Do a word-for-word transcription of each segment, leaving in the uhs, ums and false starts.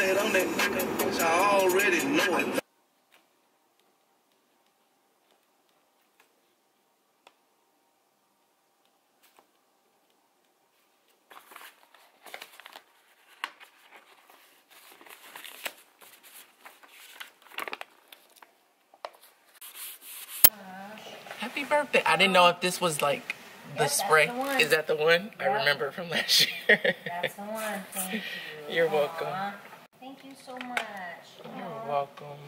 said I'm that nigga, so I already know it. Happy birthday. I didn't know if this was like the yes, spray. The Is that the one? Yep. I remember from last year. That's the one. Thank you. You're Aww. Welcome. Thank you so much. Aww. You're welcome.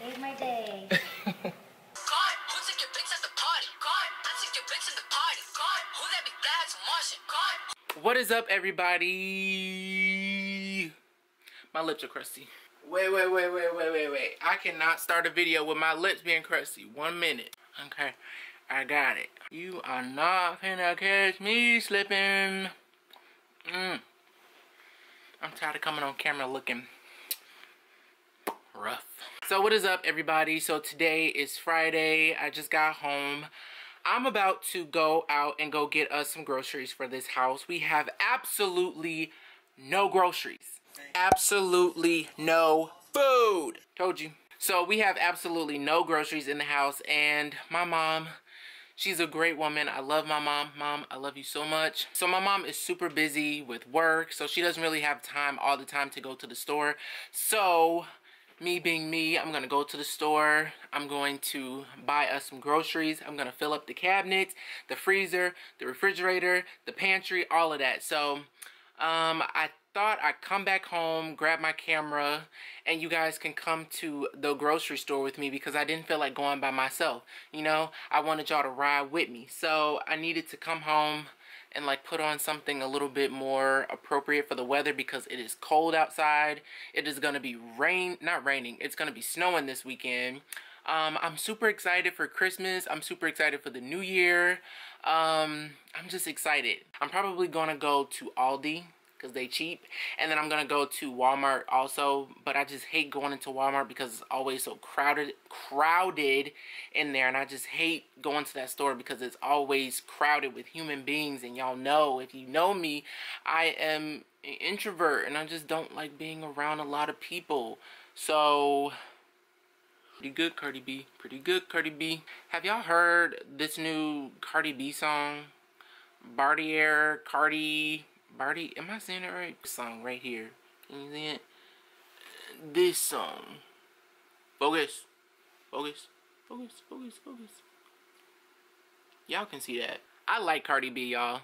Made my day. God, who took your pics at the party? God, I took your pics at the party. God, who that big dad's Martian? God. What is up, everybody? My lips are crusty. Wait, wait, wait, wait, wait, wait, wait. I cannot start a video with my lips being crusty. One minute. Okay, I got it. You are not finna catch me slipping. Mm. I'm tired of coming on camera looking rough. So what is up, everybody? So today is Friday. I just got home. I'm about to go out and go get us some groceries for this house. We have absolutely no groceries. Absolutely no food. Told you. So we have absolutely no groceries in the house, and my mom, she's a great woman. I love my mom. Mom, I love you so much. So my mom is super busy with work, so she doesn't really have time all the time to go to the store. So me being me, I'm gonna go to the store. I'm going to buy us some groceries. I'm gonna fill up the cabinets, the freezer, the refrigerator, the pantry, all of that. So um, I thought I'd come back home, grab my camera, and you guys can come to the grocery store with me because I didn't feel like going by myself. You know, I wanted y'all to ride with me. So I needed to come home and like put on something a little bit more appropriate for the weather because it is cold outside. It is gonna be rain, not raining, it's gonna be snowing this weekend. Um, I'm super excited for Christmas. I'm super excited for the new year. Um, I'm just excited. I'm probably gonna go to Aldi because they cheap, and then I'm gonna go to Walmart also, but I just hate going into Walmart because it's always so crowded crowded in there, and I just hate going to that store because it's always crowded with human beings. And y'all know, if you know me, I am an introvert and I just don't like being around a lot of people. So pretty good Cardi B, pretty good Cardi B. Have y'all heard this new Cardi B song? Bartier, Cardi Barty, am I saying it right? This song right here. Can you see it? This song. Focus. Focus. Focus. Focus. Focus. Y'all can see that. I like Cardi B, y'all.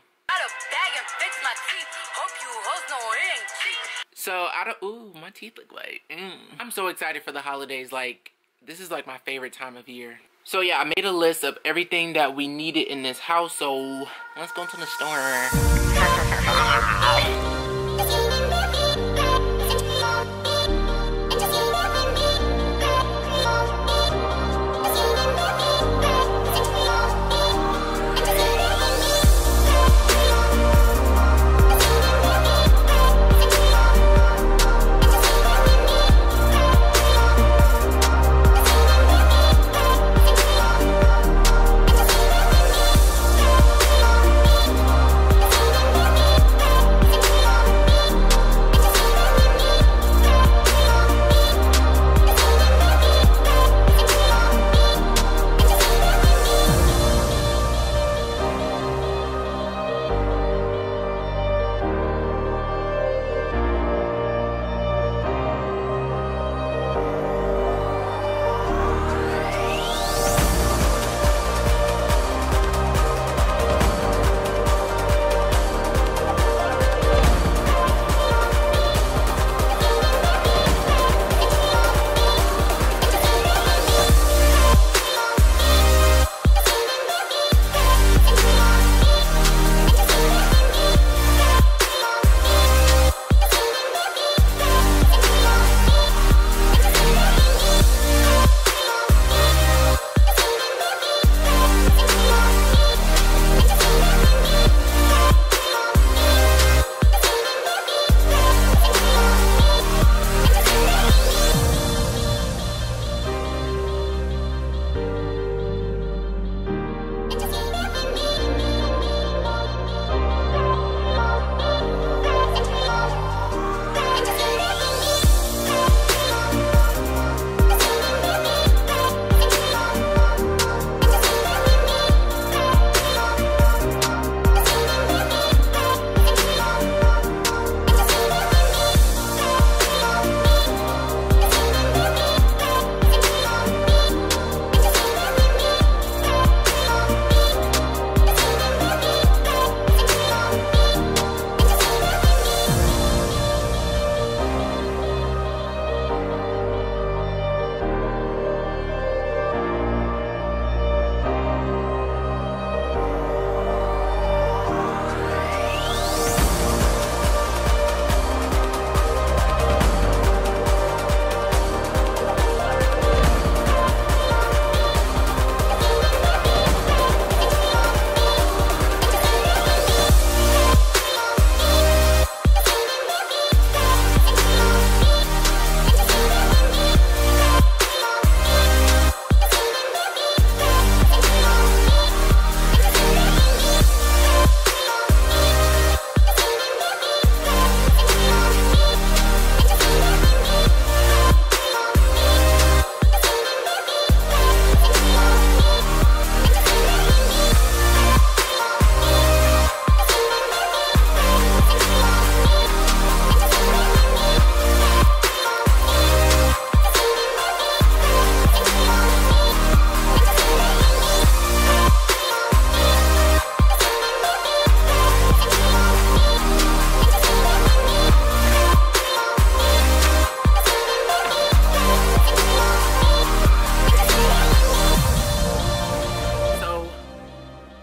So I don't. Ooh, my teeth look white. Mm. I'm so excited for the holidays. Like, this is like my favorite time of year. So yeah, I made a list of everything that we needed in this house. So let's go to the store.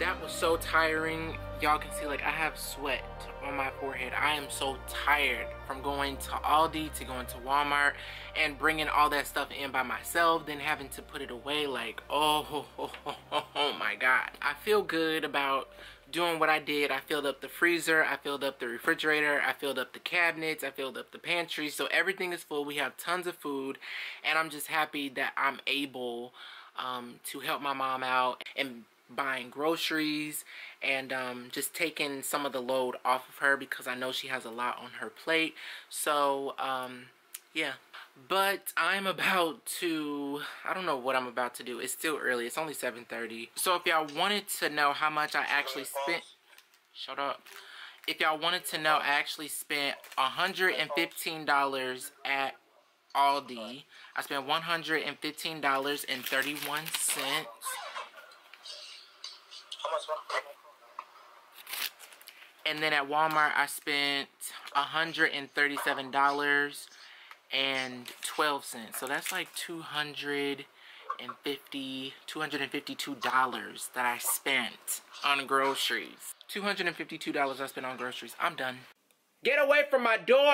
that was so tiring. Y'all can see, like, I have sweat on my forehead. I am so tired from going to Aldi to going to Walmart and bringing all that stuff in by myself, then having to put it away. Like, oh, oh, oh, oh, oh my God. I feel good about doing what I did. I filled up the freezer, I filled up the refrigerator, I filled up the cabinets, I filled up the pantry. So everything is full. We have tons of food, and I'm just happy that I'm able um, to help my mom out and buying groceries and um, just taking some of the load off of her, because I know she has a lot on her plate. So um, yeah, but I'm about to, I don't know what I'm about to do. It's still early. It's only seven thirty. So if y'all wanted to know how much I actually spent, shut up. If y'all wanted to know, I actually spent one hundred fifteen dollars at Aldi. I spent one hundred fifteen dollars and thirty-one cents. And then at Walmart, I spent one hundred thirty-seven dollars and twelve cents. So that's like two hundred fifty, two hundred fifty-two dollars that I spent on groceries. two hundred fifty-two dollars I spent on groceries. I'm done. Get away from my door!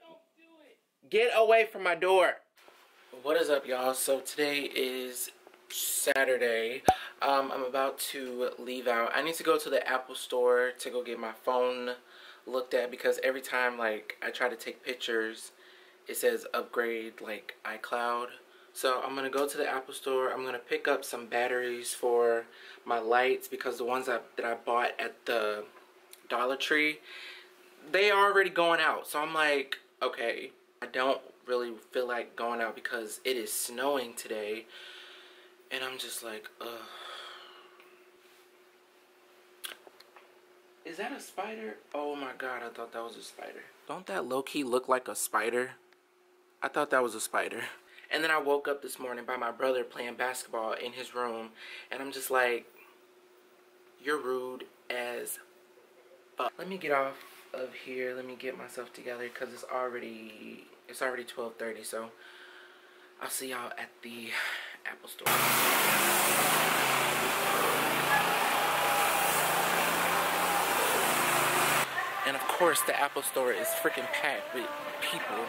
Don't do it. Get away from my door. What is up, y'all? So today is Saturday. Um, I'm about to leave out. I need to go to the Apple store to go get my phone looked at, because every time, like, I try to take pictures, it says upgrade, like, iCloud. So I'm gonna go to the Apple store. I'm gonna pick up some batteries for my lights, because the ones I, that I bought at the Dollar Tree, they are already going out. So I'm like, okay, I don't really feel like going out because it is snowing today. And I'm just like, ugh. Is that a spider? Oh my God, I thought that was a spider. Don't that low-key look like a spider? I thought that was a spider. And then I woke up this morning by my brother playing basketball in his room, and I'm just like, you're rude as fuck. Let me get off of here. Let me get myself together, because it's already, it's already twelve thirty, so I'll see y'all at the Apple store. And of course, the Apple store is freaking packed with people.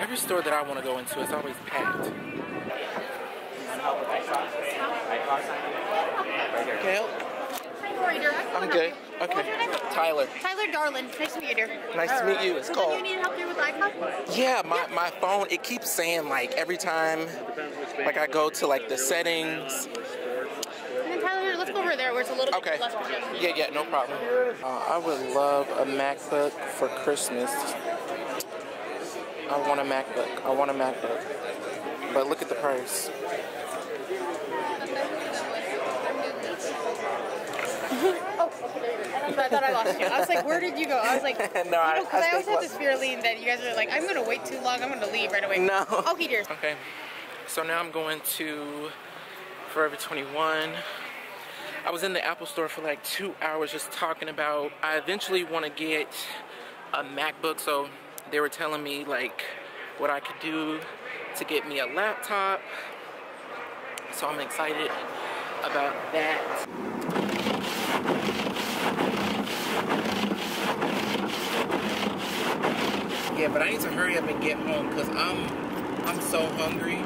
Every store that I want to go into is always packed. Okay, help. Hi, Lori, I'm good. Okay. Tyler. Tyler Darlin. Nice to meet you, dear. Nice to meet you. It's cold. Do you need help here with iCloud? Yeah, my, my phone, it keeps saying, like, every time, like, I go to, like, the settings. Over there where it's a little bit okay. Less productive. Yeah, yeah, no problem. Uh, I would love a MacBook for Christmas. I want a MacBook. I want a MacBook. But look at the price. I thought I lost you. I was like, where did you go? I was like, no, you know, I, I, I always had this fear lean that you guys were like, I'm going to wait too long. I'm going to leave right away. No. Okay, dear. Okay. So now I'm going to Forever twenty-one. I was in the Apple store for like two hours just talking about, I eventually want to get a MacBook. So they were telling me like what I could do to get me a laptop. So I'm excited about that. Yeah, but I need to hurry up and get home, because I'm, I'm so hungry.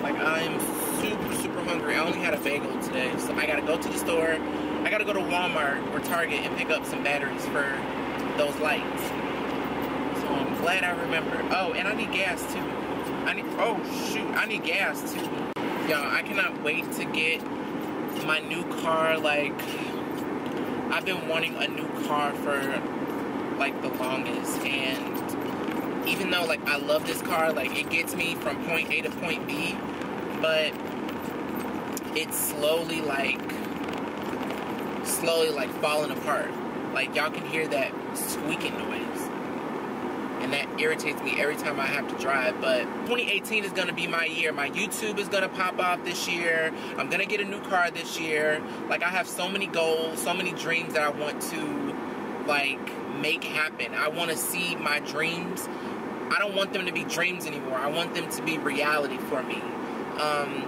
Like, I'm super, super hungry. I only had a bagel today, so I gotta go to the store. I gotta go to Walmart or Target and pick up some batteries for those lights. So I'm glad I remember. Oh, and I need gas too. I need, oh shoot, I need gas too. Y'all, I cannot wait to get my new car. Like, I've been wanting a new car for like the longest, and even though, like, I love this car, like, it gets me from point A to point B, but it's slowly, like, slowly, like, falling apart. Like, y'all can hear that squeaking noise, and that irritates me every time I have to drive. But twenty eighteen is going to be my year. My YouTube is going to pop off this year. I'm going to get a new car this year. Like, I have so many goals, so many dreams that I want to, like, make happen. I want to see my dreams. I don't want them to be dreams anymore. I want them to be reality for me. Um,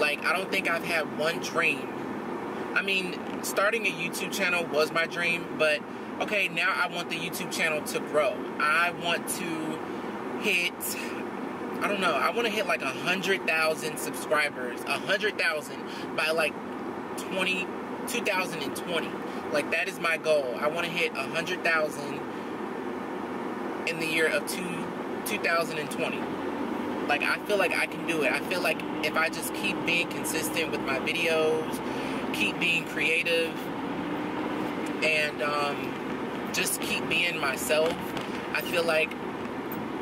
Like, I don't think I've had one dream. I mean, starting a YouTube channel was my dream, but okay, now I want the YouTube channel to grow. I want to hit, I don't know, I want to hit like one hundred thousand subscribers, one hundred thousand by like twenty, two thousand twenty. Like, that is my goal. I want to hit one hundred thousand in the year of two thousand twenty. Like, I feel like I can do it. I feel like if I just keep being consistent with my videos, keep being creative, and um, just keep being myself, I feel like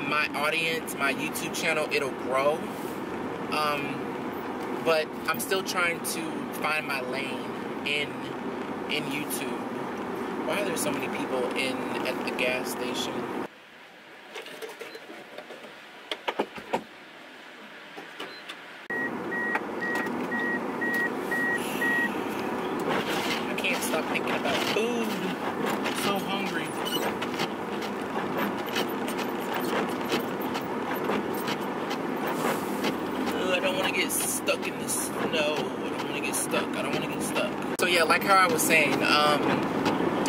my audience, my YouTube channel, it'll grow. Um, but I'm still trying to find my lane in, in YouTube. Why are there so many people in at the gas station? I was saying, um,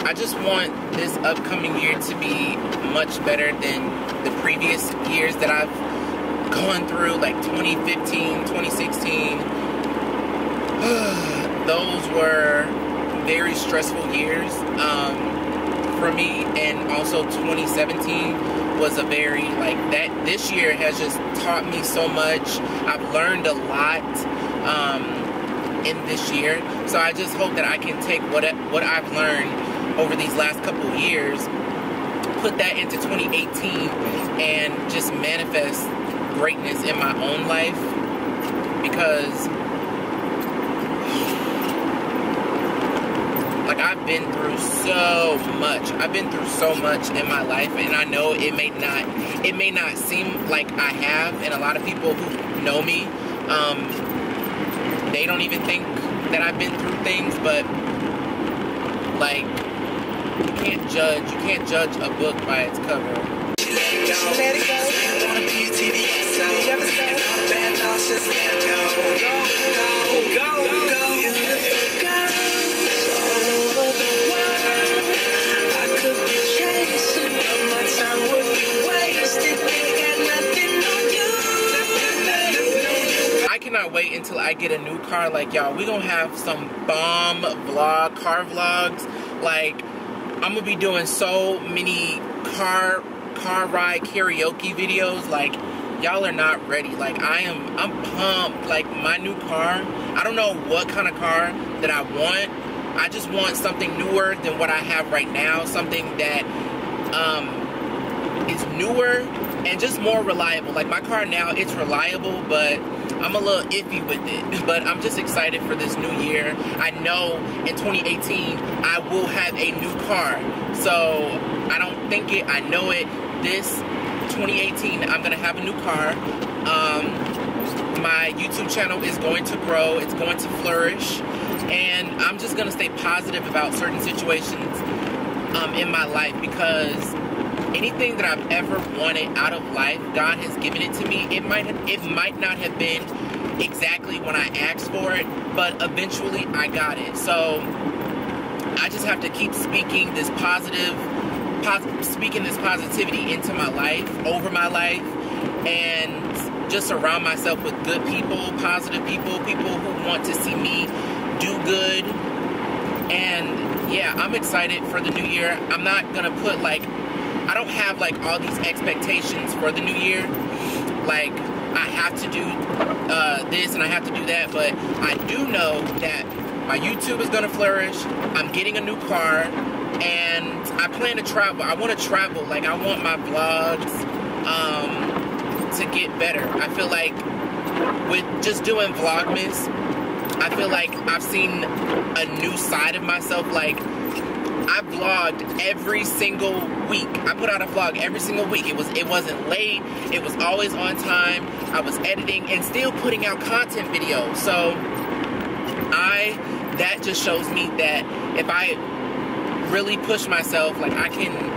I just want this upcoming year to be much better than the previous years that I've gone through, like twenty fifteen, twenty sixteen. Those were very stressful years um, for me, and also twenty seventeen was a very, like, that this year has just taught me so much. I've learned a lot um, in this year, so I just hope that I can take what what I've learned over these last couple of years, put that into twenty eighteen, and just manifest greatness in my own life, because like I've been through so much I've been through so much in my life, and I know it may not it may not seem like I have, and a lot of people who know me, um they don't even think that I've been through things, but like, you can't judge, you can't judge a book by its cover. Let it go. Wait until I get a new car. Like, y'all, we gonna have some bomb vlog, car vlogs. Like, I'm gonna be doing so many car car ride karaoke videos. Like, y'all are not ready. Like, I am I'm pumped. Like, my new car, I don't know what kind of car that I want. I just want something newer than what I have right now, something that um is newer and just more reliable. Like, my car now, it's reliable, but I'm a little iffy with it, but I'm just excited for this new year. I know in twenty eighteen, I will have a new car. So I don't think it, I know it. This twenty eighteen, I'm gonna have a new car. Um, my YouTube channel is going to grow, it's going to flourish, and I'm just gonna stay positive about certain situations um, in my life, because anything that I've ever wanted out of life, God has given it to me. It might have, it might not have been exactly when I asked for it, but eventually I got it. So I just have to keep speaking this positive, pos- speaking this positivity into my life, over my life, and just surround myself with good people, positive people, people who want to see me do good. And yeah, I'm excited for the new year. I'm not gonna put like, I don't have like all these expectations for the new year, like I have to do uh, this and I have to do that, but I do know that my YouTube is gonna flourish, I'm getting a new car, and I plan to travel. I wanna travel, like I want my vlogs um, to get better. I feel like with just doing Vlogmas, I feel like I've seen a new side of myself. Like, I vlogged every single week. I put out a vlog every single week. It was it wasn't late. It was always on time. I was editing and still putting out content videos. So I that just shows me that if I really push myself, like I can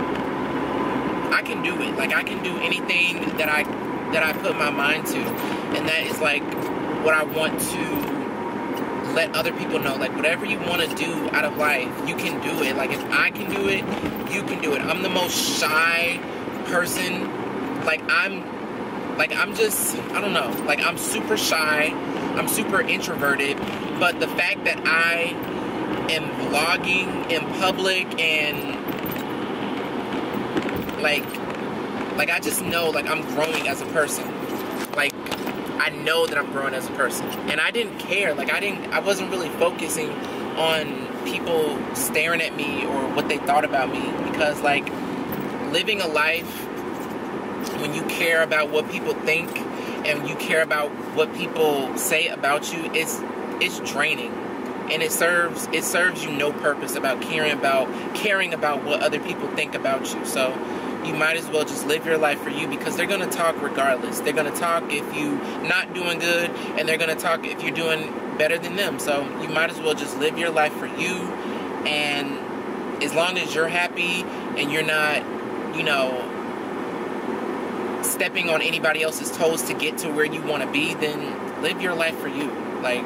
I can do it. Like, I can do anything that I that I put my mind to. And that is like what I want to let other people know. Like, whatever you want to do out of life, you can do it. Like, if I can do it, you can do it. I'm the most shy person. Like, I'm, like, I'm just, I don't know. Like, I'm super shy. I'm super introverted. But the fact that I am vlogging in public and, like, like, I just know, like, I'm growing as a person. Like, I know that I'm growing as a person. And I didn't care. Like, I didn't, I wasn't really focusing on people staring at me or what they thought about me. Because, like, living a life when you care about what people think and you care about what people say about you, it's, it's draining. And it serves, it serves you no purpose about caring about, caring about what other people think about you. So, you might as well just live your life for you, because they're going to talk regardless. They're going to talk if you're not doing good, and they're going to talk if you're doing better than them. So you might as well just live your life for you, and as long as you're happy and you're not, you know, stepping on anybody else's toes to get to where you want to be, then live your life for you. Like,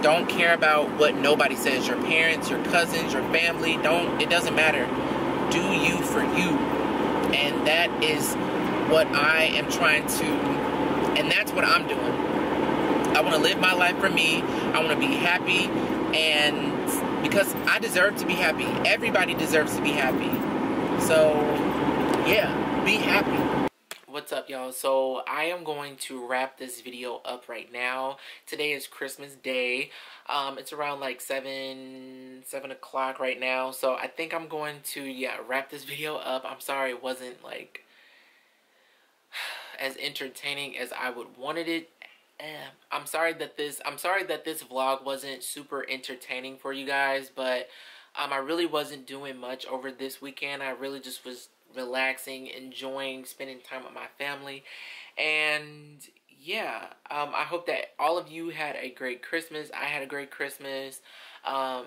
don't care about what nobody says, your parents, your cousins, your family. Don't, it doesn't matter. Do you for you. And that is what I am trying to, and that's what I'm doing. I want to live my life for me. I want to be happy, and because I deserve to be happy. Everybody deserves to be happy. So, yeah, be happy. What's up, y'all? So, I am going to wrap this video up right now. Today is Christmas Day. Um, it's around like seven, seven o'clock right now. So, I think I'm going to, yeah, wrap this video up. I'm sorry it wasn't like as entertaining as I would wanted it. I'm sorry that this, I'm sorry that this vlog wasn't super entertaining for you guys, but um, I really wasn't doing much over this weekend. I really just was relaxing, enjoying spending time with my family, and yeah, um I hope that all of you had a great Christmas. I had a great Christmas, um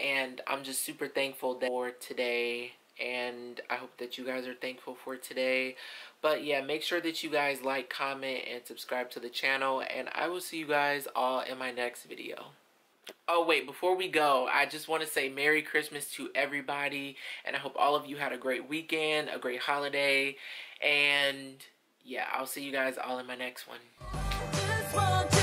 and I'm just super thankful for today, and I hope that you guys are thankful for today. But yeah, make sure that you guys like, comment, and subscribe to the channel, and I will see you guys all in my next video. Oh wait, before we go, I just want to say Merry Christmas to everybody, and I hope all of you had a great weekend, a great holiday, and yeah, I'll see you guys all in my next one.